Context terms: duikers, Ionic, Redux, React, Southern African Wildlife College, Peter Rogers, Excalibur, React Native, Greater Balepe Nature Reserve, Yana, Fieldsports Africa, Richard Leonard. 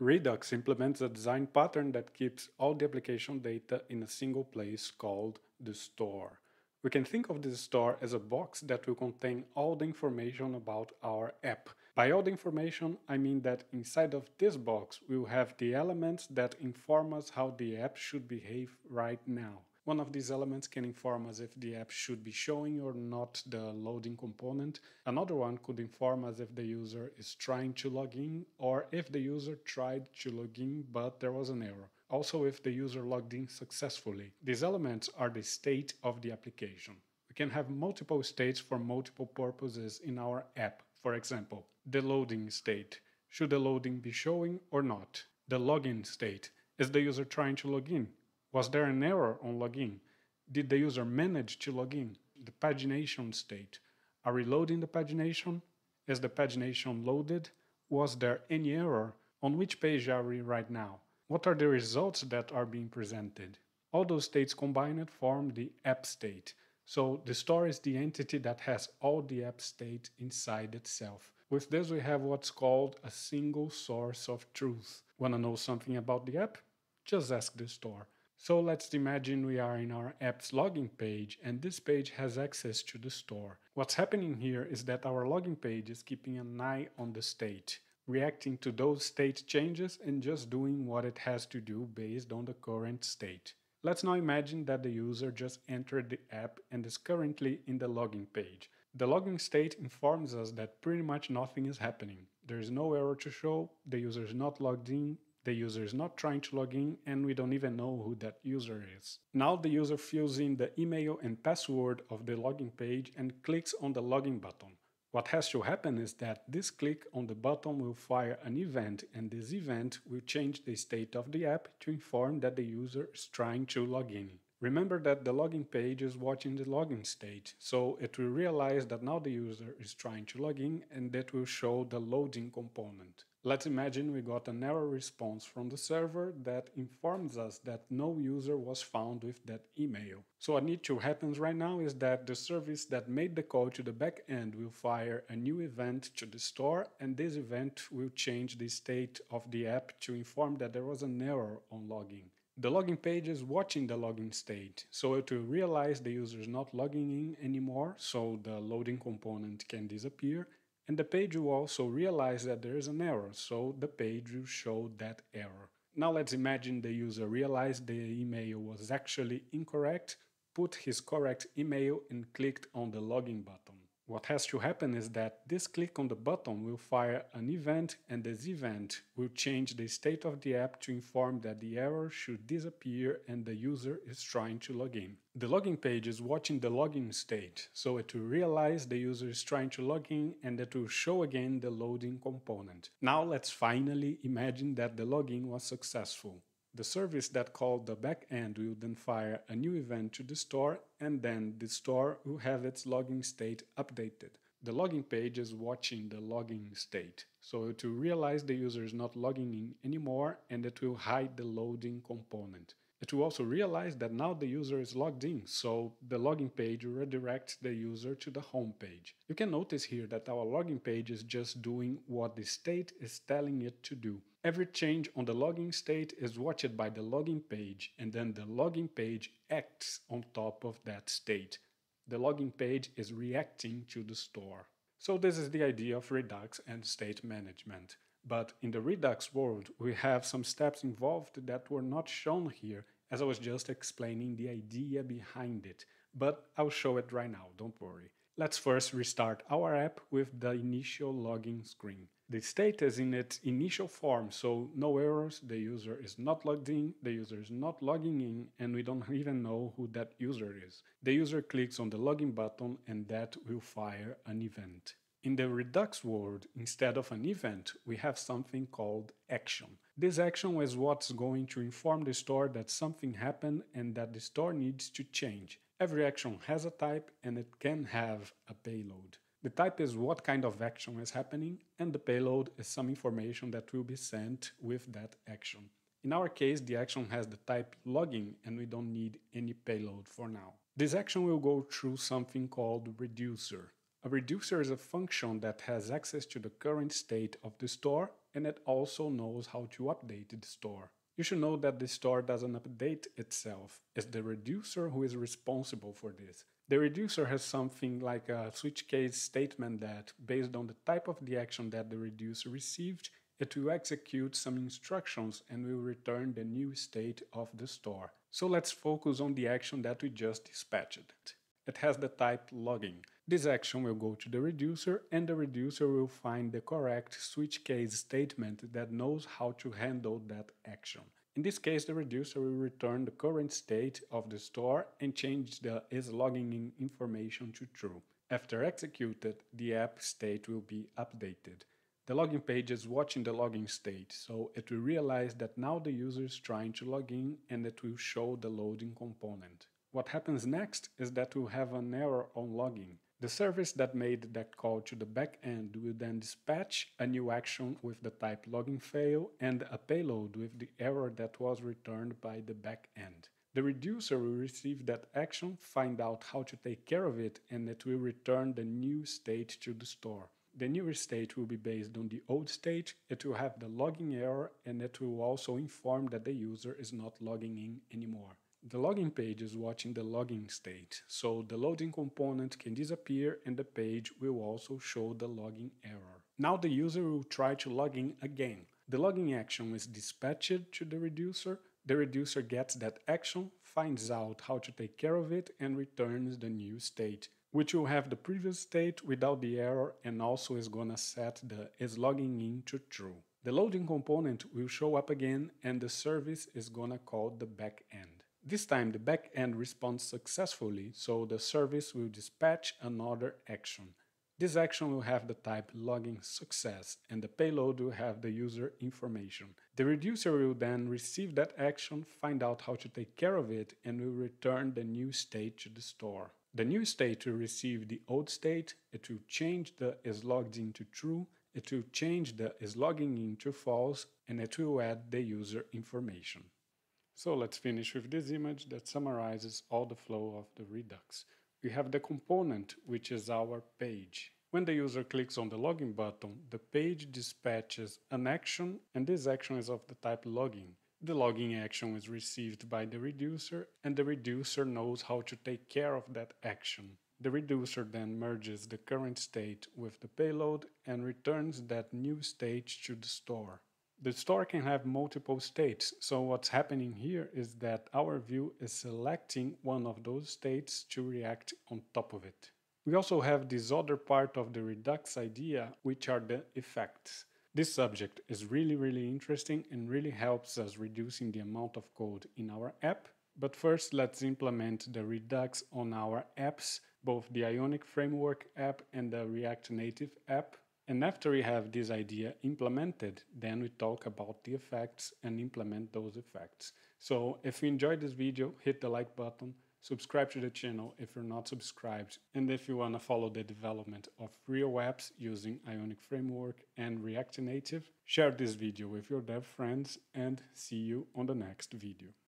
Redux implements a design pattern that keeps all the application data in a single place called the store. We can think of this store as a box that will contain all the information about our app. By all the information, I mean that inside of this box we will have the elements that inform us how the app should behave right now. One of these elements can inform us if the app should be showing or not the loading component. Another one could inform us if the user is trying to log in or if the user tried to log in but there was an error. Also, if the user logged in successfully. These elements are the state of the application. We can have multiple states for multiple purposes in our app. For example, the loading state. Should the loading be showing or not? The login state. Is the user trying to log in? Was there an error on login? Did the user manage to log in? The pagination state. Are we loading the pagination? Is the pagination loaded? Was there any error? On which page are we right now? What are the results that are being presented? All those states combined form the app state. So the store is the entity that has all the app state inside itself. With this, we have what's called a single source of truth. Wanna know something about the app? Just ask the store. So let's imagine we are in our app's login page and this page has access to the store. What's happening here is that our login page is keeping an eye on the state, reacting to those state changes and just doing what it has to do based on the current state. Let's now imagine that the user just entered the app and is currently in the login page. The login state informs us that pretty much nothing is happening. There is no error to show, the user is not logged in, the user is not trying to log in, and we don't even know who that user is. Now the user fills in the email and password of the login page and clicks on the login button. What has to happen is that this click on the button will fire an event, and this event will change the state of the app to inform that the user is trying to log in. Remember that the login page is watching the login state, so it will realize that now the user is trying to log in, and that will show the loading component. Let's imagine we got an error response from the server that informs us that no user was found with that email. So what needs to happen right now is that the service that made the call to the backend will fire a new event to the store, and this event will change the state of the app to inform that there was an error on login. The login page is watching the login state, so it will realize the user is not logging in anymore, so the loading component can disappear. And the page will also realize that there is an error, so the page will show that error. Now let's imagine the user realized the email was actually incorrect, put his correct email and clicked on the login button. What has to happen is that this click on the button will fire an event, and this event will change the state of the app to inform that the error should disappear and the user is trying to log in. The login page is watching the login state, so it will realize the user is trying to log in and it will show again the loading component. Now let's finally imagine that the login was successful. The service that called the backend will then fire a new event to the store, and then the store will have its login state updated. The login page is watching the login state, so it will realize the user is not logging in anymore and it will hide the loading component. It will also realize that now the user is logged in, so the login page will redirect the user to the home page. You can notice here that our login page is just doing what the state is telling it to do. Every change on the login state is watched by the login page, and then the login page acts on top of that state. The login page is reacting to the store. So this is the idea of Redux and state management. But in the Redux world, we have some steps involved that were not shown here, as I was just explaining the idea behind it, but I'll show it right now, don't worry. Let's first restart our app with the initial login screen. The state is in its initial form, so no errors, the user is not logged in, the user is not logging in, and we don't even know who that user is. The user clicks on the login button and that will fire an event. In the Redux world, instead of an event, we have something called action. This action is what's going to inform the store that something happened and that the store needs to change. Every action has a type and it can have a payload. The type is what kind of action is happening, and the payload is some information that will be sent with that action. In our case, the action has the type login and we don't need any payload for now. This action will go through something called reducer. A reducer is a function that has access to the current state of the store and it also knows how to update the store. You should know that the store doesn't update itself. It's the reducer who is responsible for this. The reducer has something like a switch case statement that, based on the type of the action that the reducer received, it will execute some instructions and will return the new state of the store. So let's focus on the action that we just dispatched. It has the type logging. This action will go to the reducer, and the reducer will find the correct switch case statement that knows how to handle that action. In this case, the reducer will return the current state of the store and change the isLogging information to true. After executed, the app state will be updated. The login page is watching the login state, so it will realize that now the user is trying to log in, and it will show the loading component. What happens next is that we'll have an error on login. The service that made that call to the backend will then dispatch a new action with the type login fail and a payload with the error that was returned by the backend. The reducer will receive that action, find out how to take care of it, and it will return the new state to the store. The new state will be based on the old state, it will have the login error, and it will also inform that the user is not logging in anymore. The login page is watching the login state, so the loading component can disappear and the page will also show the login error. Now the user will try to log in again. The login action is dispatched to the reducer. The reducer gets that action, finds out how to take care of it, and returns the new state, which will have the previous state without the error and also is gonna set the isLoggingIn to true. The loading component will show up again and the service is gonna call the backend. This time the backend responds successfully, so the service will dispatch another action. This action will have the type login success and the payload will have the user information. The reducer will then receive that action, find out how to take care of it, and will return the new state to the store. The new state will receive the old state, it will change the isLoggedIn to true, it will change the isLoggingIn to false, and it will add the user information. So let's finish with this image that summarizes all the flow of the Redux. We have the component, which is our page. When the user clicks on the login button, the page dispatches an action, and this action is of the type login. The login action is received by the reducer, and the reducer knows how to take care of that action. The reducer then merges the current state with the payload and returns that new state to the store. The store can have multiple states, so what's happening here is that our view is selecting one of those states to react on top of it. We also have this other part of the Redux idea, which are the effects. This subject is really interesting and really helps us reducing the amount of code in our app. But first, let's implement the Redux on our apps, both the Ionic framework app and the React Native app. And after we have this idea implemented, then we talk about the effects and implement those effects. So if you enjoyed this video, hit the like button, subscribe to the channel if you're not subscribed, and if you want to follow the development of real apps using Ionic Framework and React Native, share this video with your dev friends, and see you on the next video.